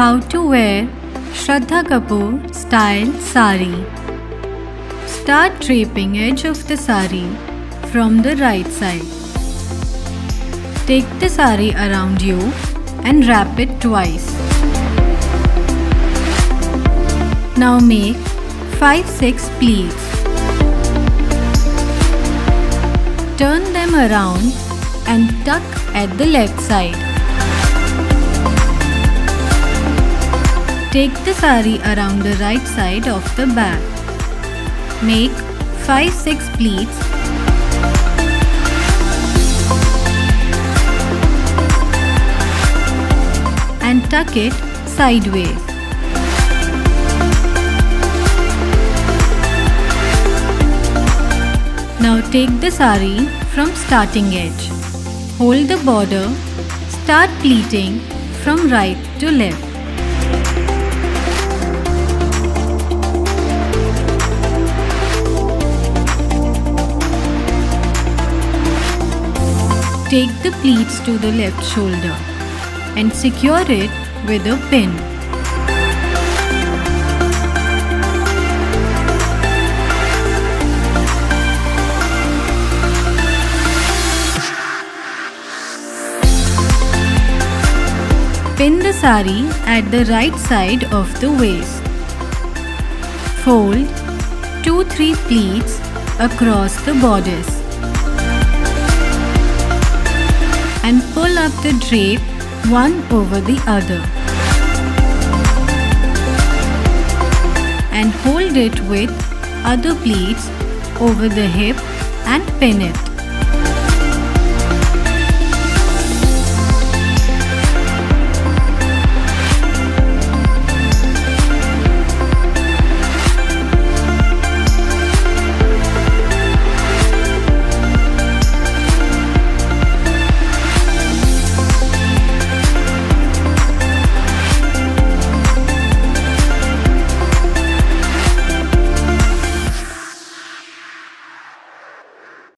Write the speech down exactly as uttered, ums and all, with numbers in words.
How to wear Shraddha Kapoor style sari. Start draping edge of the sari from the right side. Take the sari around you and wrap it twice. Now make five six pleats. Turn them around and tuck at the left side. Take the sari around the right side of the back. Make five six pleats. And tuck it sideways. Now take the sari from starting edge. Hold the border. Start pleating from right to left. Take the pleats to the left shoulder and secure it with a pin. Pin the sari at the right side of the waist. Fold two three pleats across the bodice and pull up the drape one over the other and hold it with other pleats over the hip and pin it.